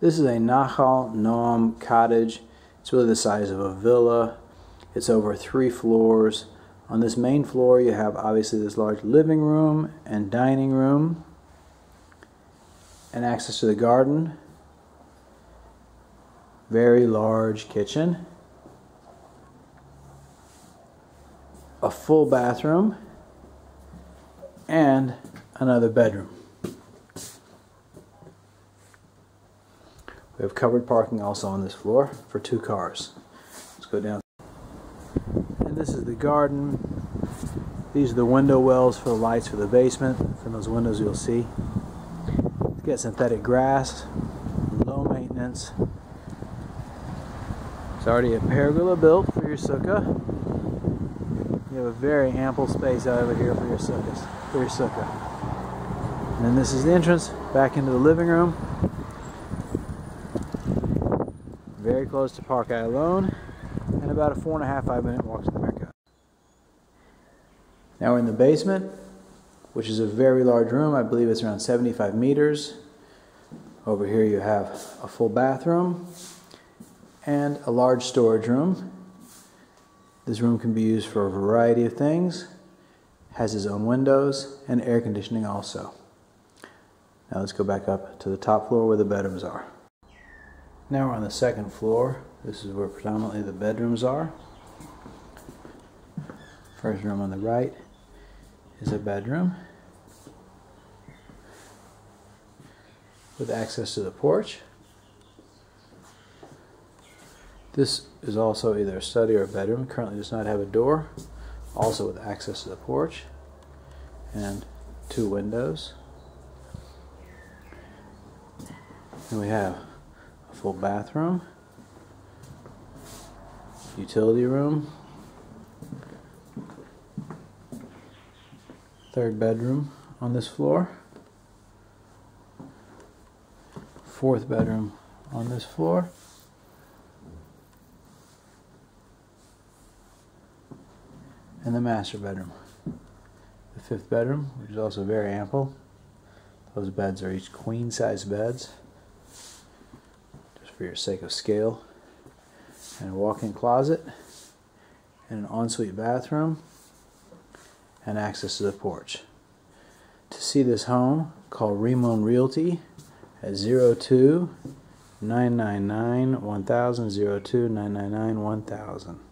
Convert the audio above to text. This is a Nachal Noam cottage. It's really the size of a villa. It's over 3 floors. On this main floor you have obviously this large living room and dining room and access to the garden. Very large kitchen. A full bathroom and another bedroom. We have covered parking also on this floor for 2 cars. Let's go down. And this is the garden. These are the window wells for the lights for the basement. From those windows you'll see. It's got synthetic grass, low maintenance. It's already a pergola built for your sukkah. You have a very ample space out over here for your sukkahs, for your sukkah. And then this is the entrance back into the living room. Very close to Park HaYarkon, and about a 4.5-5 minute walk to the Markaz. Now we're in the basement, which is a very large room. I believe it's around 75 meters. Over here you have a full bathroom and a large storage room. This room can be used for a variety of things. Has its own windows and air conditioning also. Now let's go back up to the top floor where the bedrooms are. Now we're on the 2nd floor. This is where predominantly the bedrooms are. First room on the right is a bedroom with access to the porch. This is also either a study or a bedroom. Currently does not have a door. Also with access to the porch and 2 windows. And we have full bathroom, utility room, 3rd bedroom on this floor, 4th bedroom on this floor, and the master bedroom. The 5th bedroom, which is also very ample. Those beds are each queen-size beds, for your sake of scale, and a walk-in closet and an ensuite bathroom and access to the porch. To see this home, call Rimon Realty at 02-999-1000, 02-999-1000.